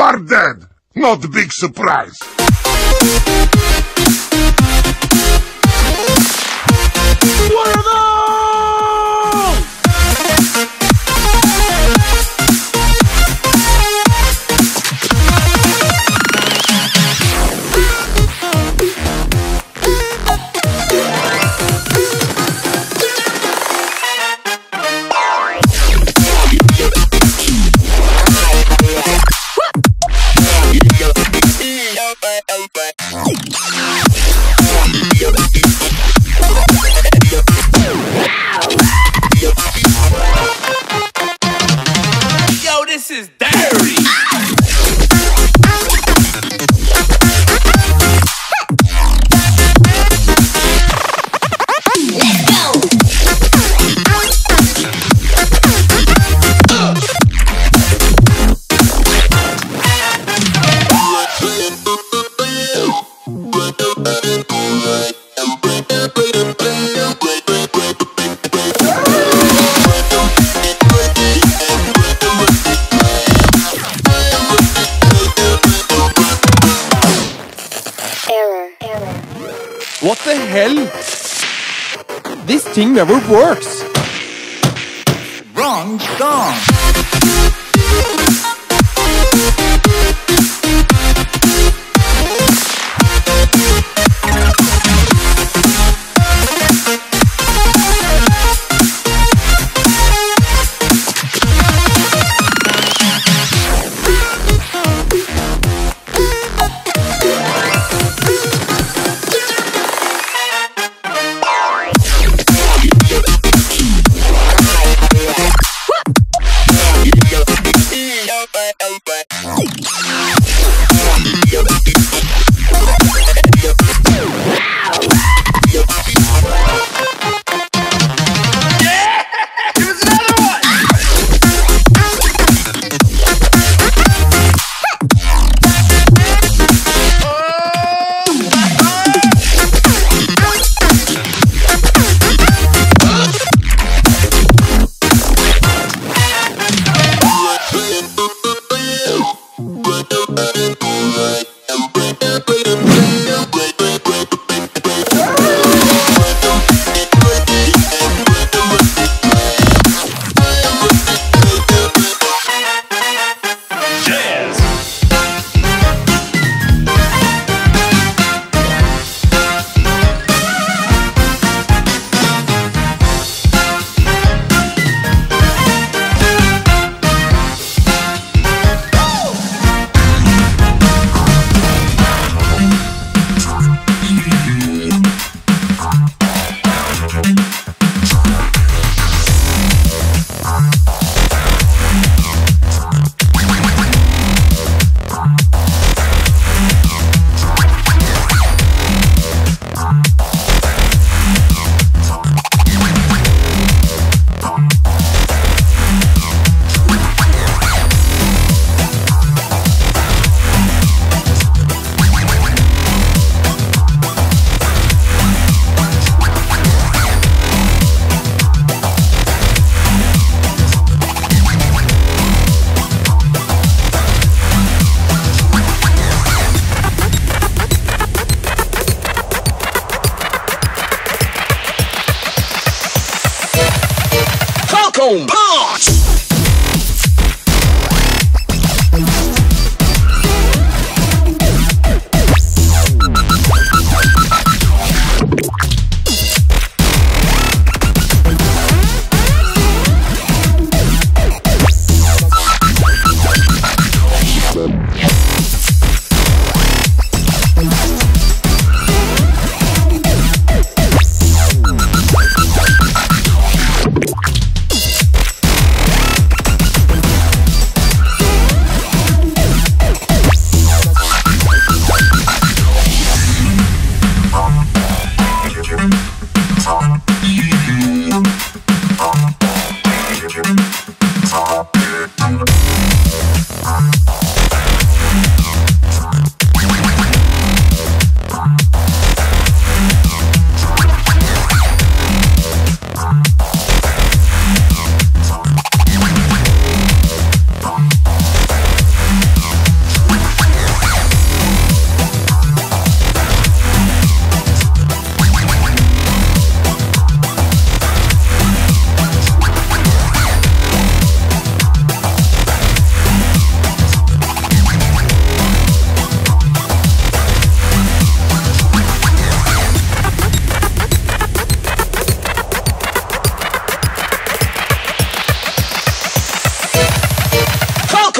are dead. Not a big surprise. What the hell? This thing never works. Wrong song.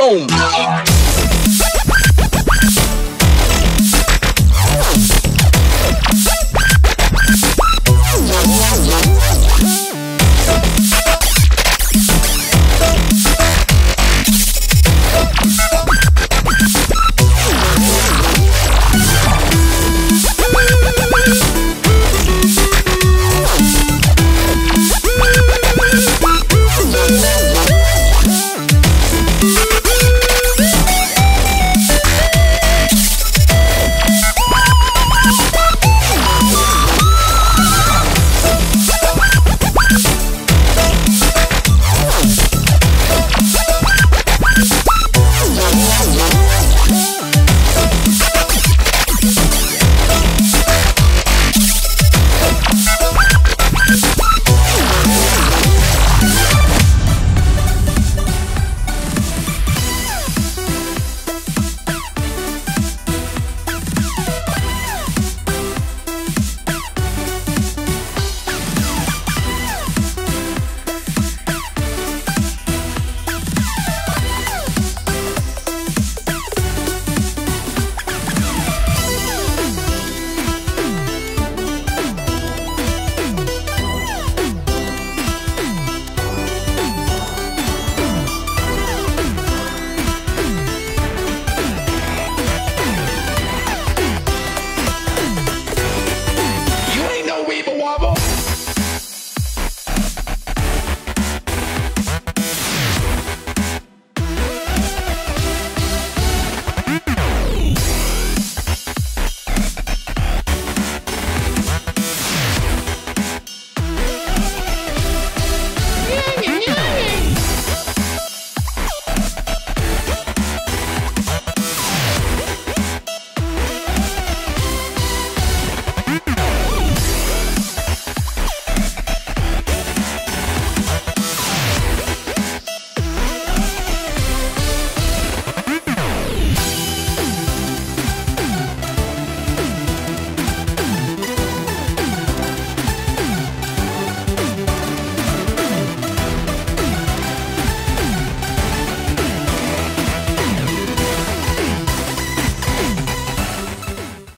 comb.